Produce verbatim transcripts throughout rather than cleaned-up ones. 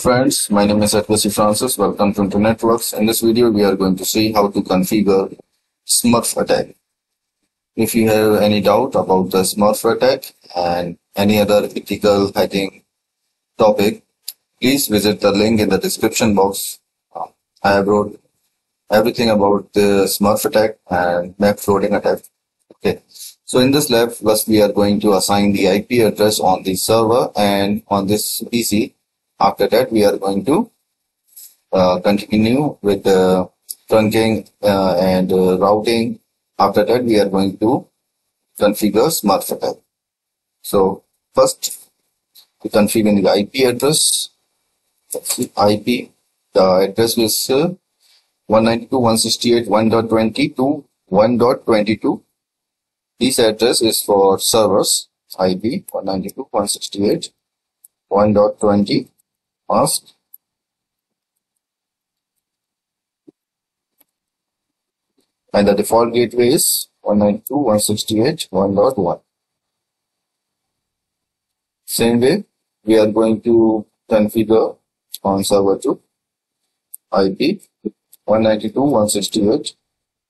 friends, my name is Edgar C Francis. Welcome to Internetworks. In this video, we are going to see how to configure SMURF attack. If you have any doubt about the SMURF attack and any other ethical hacking topic, please visit the link in the description box. I have wrote everything about the SMURF attack and map floating attack. Okay. So in this lab, first we are going to assign the I P address on the server and on this P C. After that, we are going to uh, continue with the uh, trunking uh, and uh, routing. After that, we are going to configure SMURF attack. So first, we configure the I P address. I P, the address is uh, one ninety-two dot one sixty-eight dot one dot twenty-two dot one dot twenty-two. This address is for servers, I P one ninety-two dot one sixty-eight dot one dot twenty mask. And the default gateway is one ninety-two dot one sixty-eight dot one dot one. Same way, we are going to configure on server two, I P one ninety-two dot one sixty-eight dot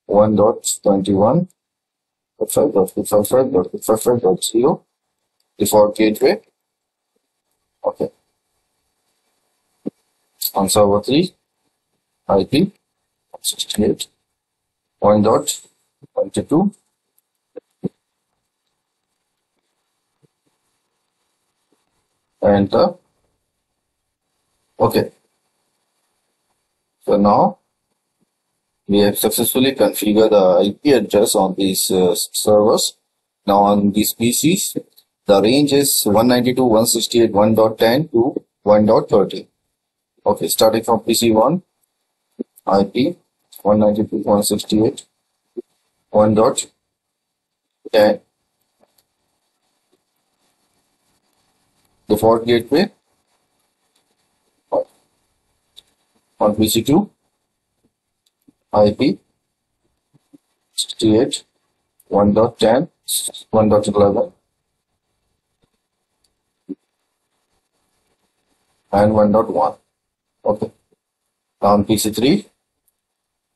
one dot twenty-one. dot fifty-five dot fifty-five dot fifty-five dot zero default gateway. Okay. On server three, I P one sixty-eight dot one dot twenty-two. Enter. Okay. So now we have successfully configured the I P address on these uh, servers. Now on these P Cs, the range is one ninety-two dot one sixty-eight dot one dot ten to one dot thirty. Okay, starting from P C one, I P one ninety-two dot one sixty-eight dot one dot ten. Default gateway on P C two. I P sixty-eight dot one dot ten dot one dot eleven and one dot one. Okay. On P C three,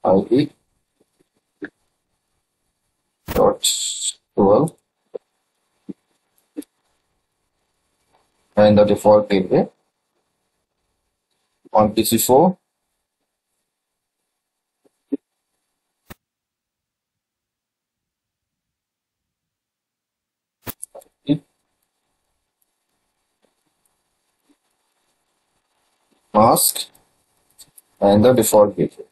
I P dot twelve and the default gateway. On P C four, mask and the default gateway.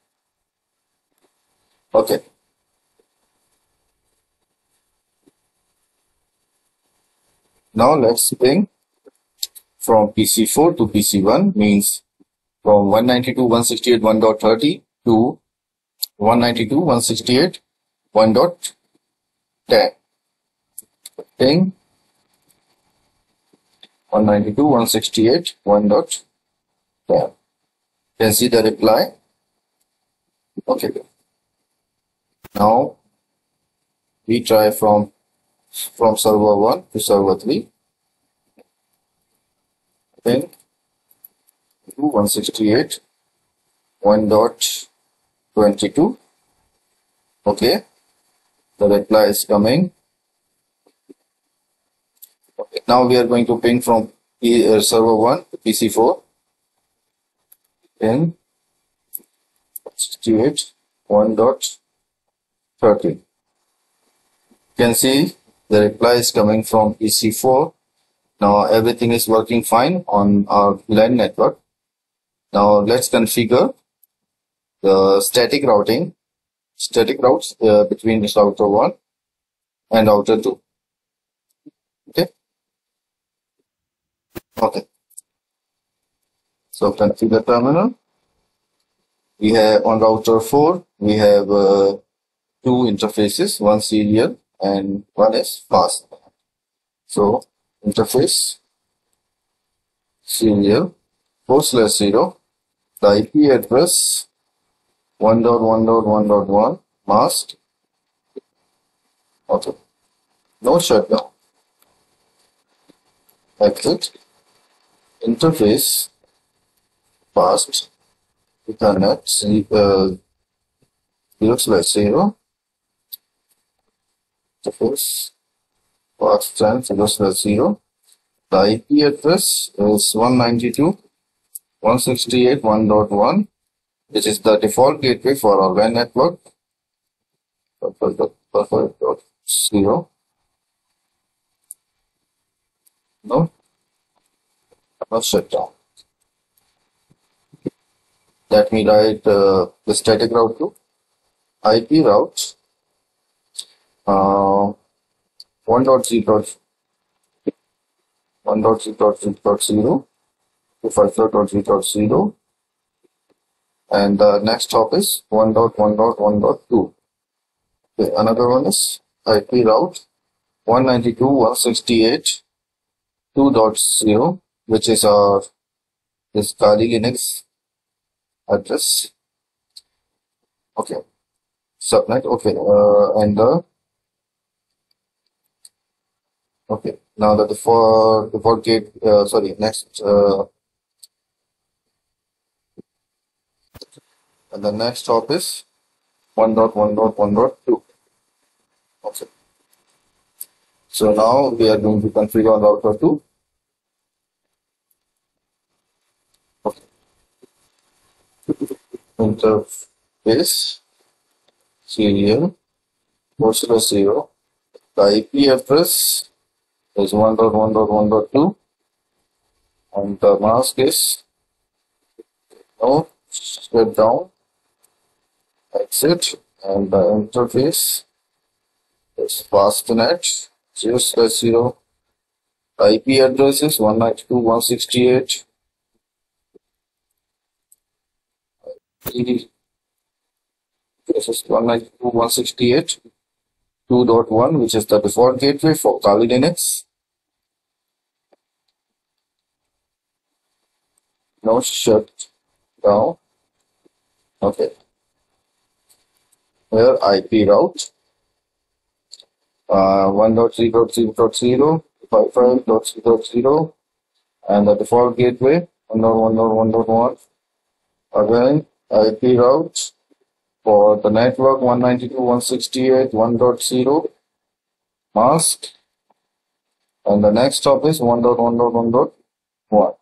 Okay. Now let's ping from P C four to P C one, means from one ninety-two dot one sixty-eight dot one dot thirty to one ninety-two dot one sixty-eight dot one dot ten. Ping one ninety-two dot one sixty-eight dot one dot ten. You can see the reply. Okay. Now we try from from server one to server three. Then to one sixty-eight dot one dot twenty-two. Okay. The reply is coming. Okay. Now we are going to ping from server one to P C four. In one sixty-eight dot one dot thirty. You can see the reply is coming from P C four. Now everything is working fine on our LAN network. Now let's configure the static routing, static routes uh, between this router one and router two. Okay. Okay. So configure terminal. We have on router four, we have uh, two interfaces, one serial and one is fast. So interface serial four slash zero, the I P address one dot one dot one dot one mask. Okay. No shutdown. Exit. Interface past ethernet uh, looks like zero. The first path time looks like zero. The I P address is one ninety-two dot one sixty-eight dot one dot one, which is the default gateway for our W A N network. zero. No, not shut down. Let me write uh, the static route to I P route uh, one dot three dot one dot three dot three dot zero to five dot three dot zero, and the next hop is one dot one dot one dot two. Okay, another one is I P route one ninety-two dot one sixty-eight dot two dot zero, which is our this Kali Linux address. Okay, subnet. Okay, uh, and the okay now that the for the default gate uh, sorry next uh, and the next hop is one dot one dot one dot two. Okay, so now we are going to configure router two. Okay. Interface serial four zero zero. The I P address is one dot one dot one dot two, and the mask is no shutdown exit, and the interface is fastnet zero slash zero. The I P address is one ninety-two dot one sixty-eight. This is one ninety-two dot one sixty-eight dot two dot one, which is the default gateway for Kali Linux. No shut down. Okay. Here I P route uh, one dot three dot zero dot zero, five dot three dot zero, and the default gateway one dot one dot one dot one. Again, I P route for the network one ninety-two dot one sixty-eight dot one dot zero, mask, and the next stop is one dot one dot one dot one.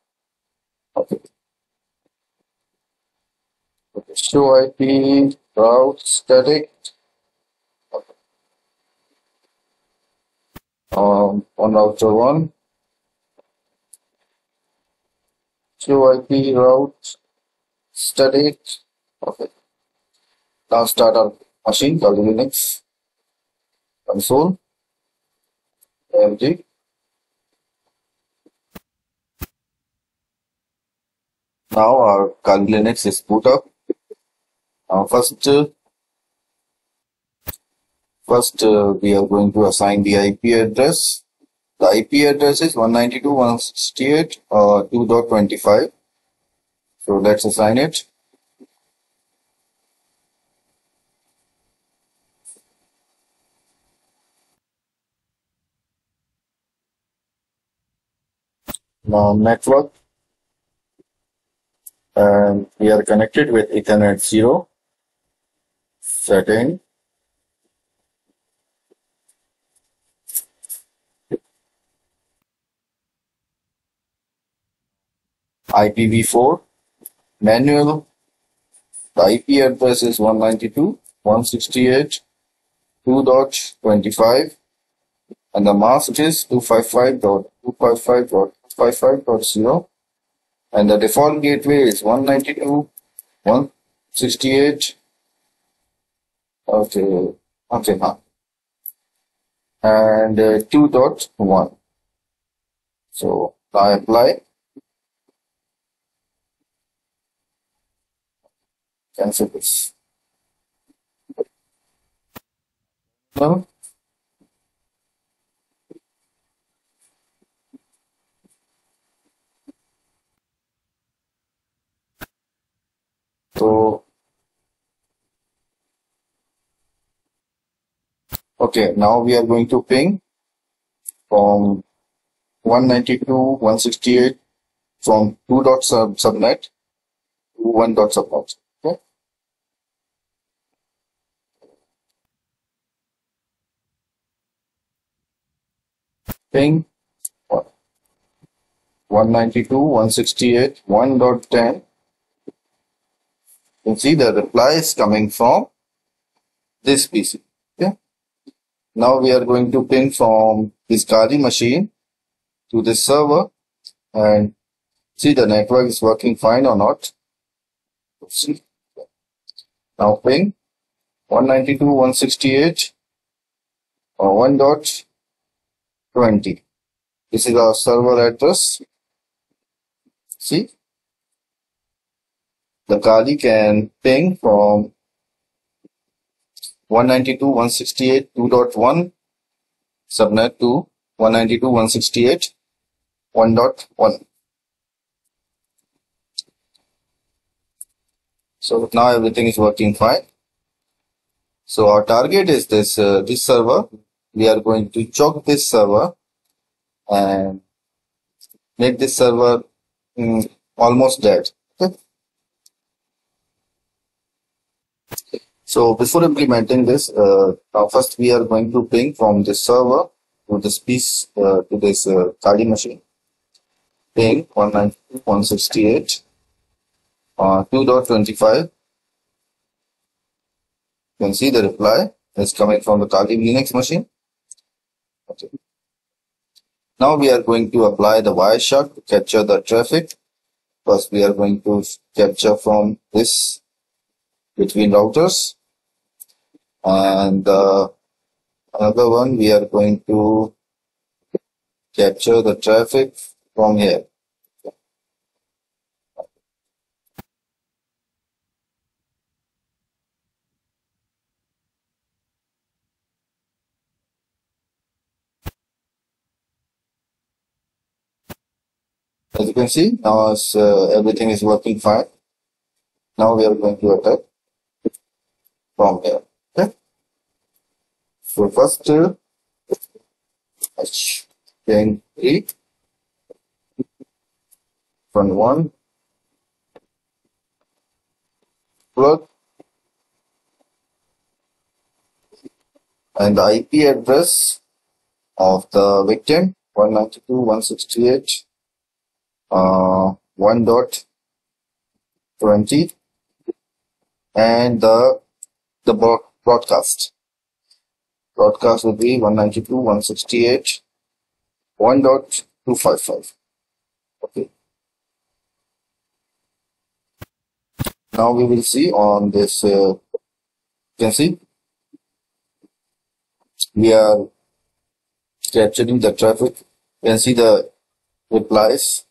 Okay. Okay. Show I P route static. Okay. Um, on router one. Show I P route static. Okay. Now start our machine, Kali Linux, console, A M D. Now our Kali Linux is boot up. Now first, uh, first uh, we are going to assign the I P address. The I P address is one ninety-two dot one sixty-eight dot two dot twenty-five. Uh, so let's assign it. Now network, and we are connected with Ethernet zero. Setting I P v four manual. The I P address is one ninety-two dot one sixty-eight dot two dot twenty-five, and the mask is two fifty-five dot two fifty-five dot two fifty-five dot zero, and the default gateway is one ninety-two dot one sixty-eight. Okay, okay, huh? And uh, two dot one. So I apply, cancel this. Now, So, okay, now we are going to ping from one ninety-two dot one sixty-eight from two dot subnet one dot support. Okay. Ping one ninety-two dot one sixty-eight dot one dot ten. You can see the reply is coming from this P C. Okay. Now we are going to ping from this Kali machine to this server and see the network is working fine or not. See. Now ping one ninety-two dot one sixty-eight or one dot twenty. This is our server address. See, the Kali can ping from one ninety-two dot one sixty-eight dot two dot one subnet to one ninety-two dot one sixty-eight dot one dot one. So now everything is working fine. So our target is this uh, this server. We are going to choke this server and make this server mm, almost dead. Okay. So before implementing this, uh, first we are going to ping from this server to this piece uh, to this uh, Kali machine. Ping one ninety-two dot one sixty-eight. Uh, two dot twenty-five. You can see the reply is coming from the Kali Linux machine. Okay. Now we are going to apply the Wireshark to capture the traffic. First, we are going to capture from this between routers, and uh, another one we are going to capture the traffic from here. As you can see, now is, uh, everything is working fine. Now we are going to attack from here. Okay. So first, uh, ping three, front one, plug, and the I P address of the victim one ninety-two dot one sixty-eight. Uh, one dot twenty, and the the broadcast broadcast would be one ninety-two dot one sixty-eight dot one dot two fifty-five. Okay. Now we will see on this. Uh, you can see we are capturing the traffic. You can see the replies.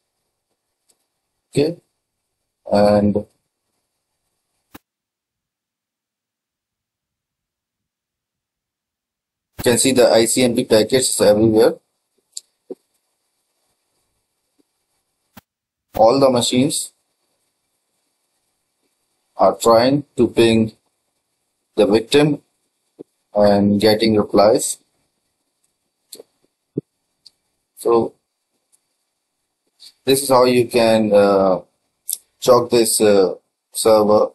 Okay, and you can see the I C M P packets everywhere. All the machines are trying to ping the victim and getting replies. So this is how you can uh, choke this uh, server.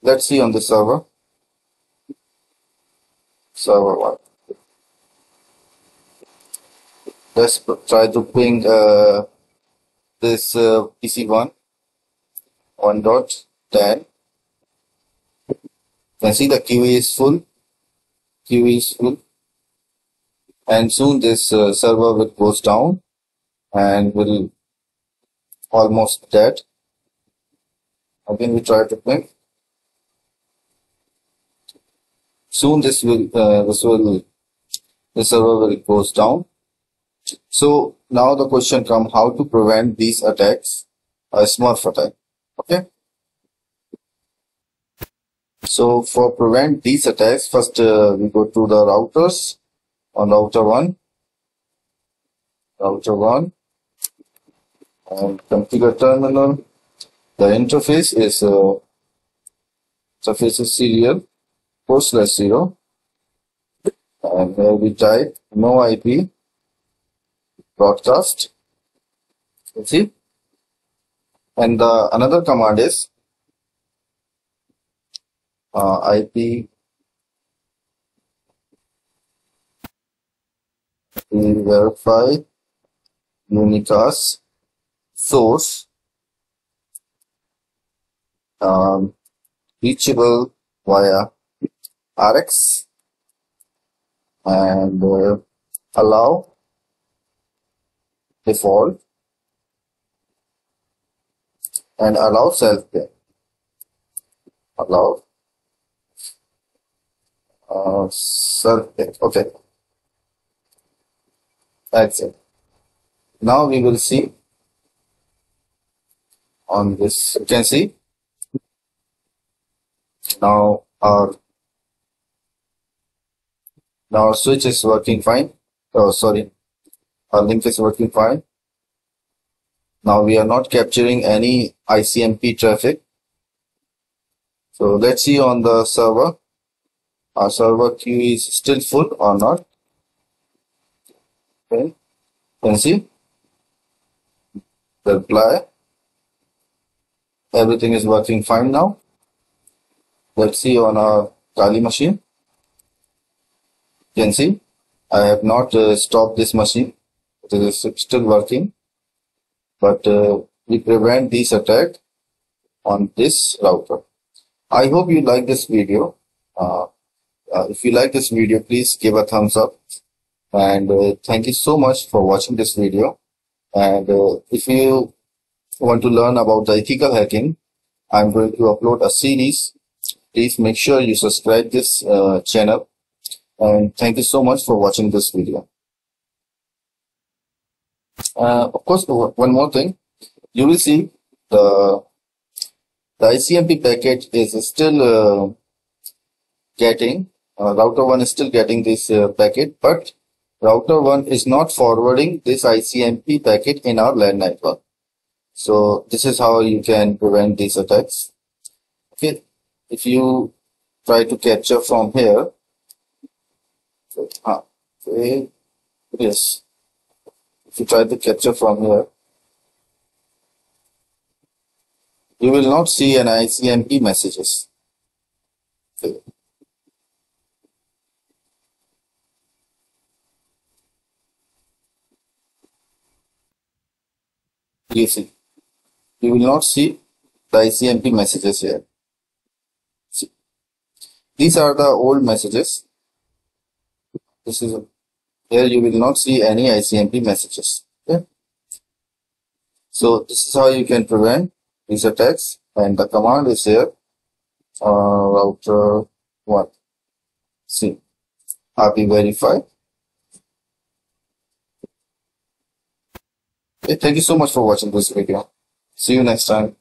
Let's see on the server. Server one. Let's try to ping uh, this uh, P C one one dot ten. You can see the Q E is full. Q E is full. And soon this uh, server will goes down and will almost dead. Again, we try to ping. Soon this will uh, this will the server will goes down. So now the question comes: how to prevent these attacks, a SMURF attack? Okay. So for prevent these attacks, first uh, we go to the routers. On router one, router one. And configure terminal. The interface is uh, interface is serial four slash zero, and here we type no I P broadcast. You see, And the another command is uh, I P verify unicast source um, reachable via R X and uh, allow default and allow self-care. Allow uh, self-care. Okay. That's it. Now we will see on this. You can see now our now our switch is working fine. Oh, sorry. Our link is working fine. Now we are not capturing any I C M P traffic. So let's see on the server. Our server queue is still full or not. Okay. You can see the reply. Everything is working fine now. Let's see on our Kali machine. You can see I have not uh, stopped this machine. It is still working, but uh, we prevent these attack on this router. I hope you like this video. Uh, uh, if you like this video, please give a thumbs up. And uh, thank you so much for watching this video. And uh, if you want to learn about the ethical hacking, I'm going to upload a series. Please make sure you subscribe this uh, channel. And thank you so much for watching this video. Uh, of course, one more thing, you will see the the I C M P package is still uh, getting uh, router one is still getting this uh, packet, but router one is not forwarding this I C M P packet in our LAN network. So this is how you can prevent these attacks. Okay, if you try to capture from here, okay, yes. If you try to capture from here, you will not see an I C M P messages. Okay. You see, you will not see the I C M P messages here. See. These are the old messages. This is a Here you will not see any I C M P messages. Okay? So this is how you can prevent these attacks, and the command is here uh, router one. See, I P verify. Okay, thank you so much for watching this video. See you next time.